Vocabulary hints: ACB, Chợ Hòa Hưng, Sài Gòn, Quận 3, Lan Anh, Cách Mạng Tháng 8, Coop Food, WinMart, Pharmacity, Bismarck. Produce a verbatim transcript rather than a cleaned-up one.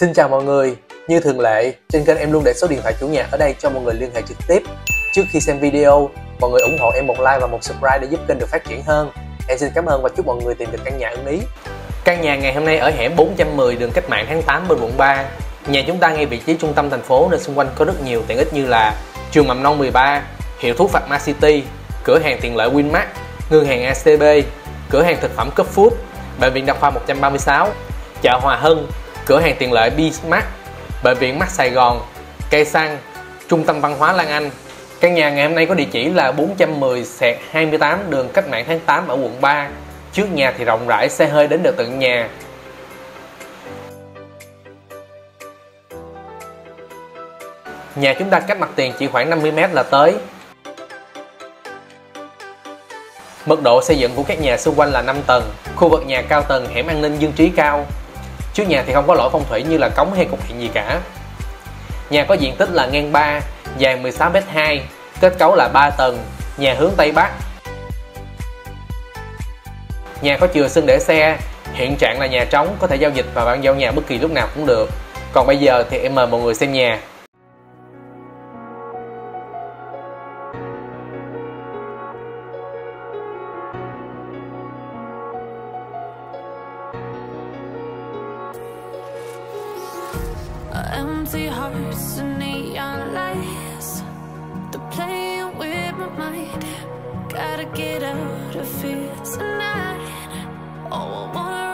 Xin chào mọi người, như thường lệ, trên kênh em luôn để số điện thoại chủ nhà ở đây cho mọi người liên hệ trực tiếp. Trước khi xem video, mọi người ủng hộ em một like và một subscribe để giúp kênh được phát triển hơn. Em xin cảm ơn và chúc mọi người tìm được căn nhà ưng ý. Căn nhà ngày hôm nay ở hẻm bốn trăm mười đường Cách Mạng tháng tám bên quận ba. Nhà chúng ta ngay vị trí trung tâm thành phố nên xung quanh có rất nhiều tiện ích như là trường mầm non mười ba, hiệu thuốc Pharmacity, cửa hàng tiện lợi WinMart, ngân hàng a xê bê, cửa hàng thực phẩm Coop Food, bệnh viện đa khoa một trăm ba mươi sáu, chợ Hòa Hưng, cửa hàng tiện lợi Bismarck, bệnh viện mắt Sài Gòn, cây xăng, trung tâm văn hóa Lan Anh. Căn nhà ngày hôm nay có địa chỉ là bốn trăm mười xẹt hai mươi tám đường Cách Mạng tháng tám ở quận ba. Trước nhà thì rộng rãi, xe hơi đến được tận nhà. Nhà chúng ta cách mặt tiền chỉ khoảng năm mươi mét là tới. Mức độ xây dựng của các nhà xung quanh là năm tầng. Khu vực nhà cao tầng, hẻm an ninh dân trí cao. Trước nhà thì không có lỗi phong thủy như là cống hay cục điện gì cả. Nhà có diện tích là ngang ba, dài mười sáu mét hai, kết cấu là ba tầng, nhà hướng Tây Bắc. Nhà có chừa sân để xe, hiện trạng là nhà trống, có thể giao dịch và bàn giao nhà bất kỳ lúc nào cũng được. Còn bây giờ thì em mời mọi người xem nhà. Empty hearts and neon lights, they're playing with my mind. Gotta get out of here tonight. Oh, I wanna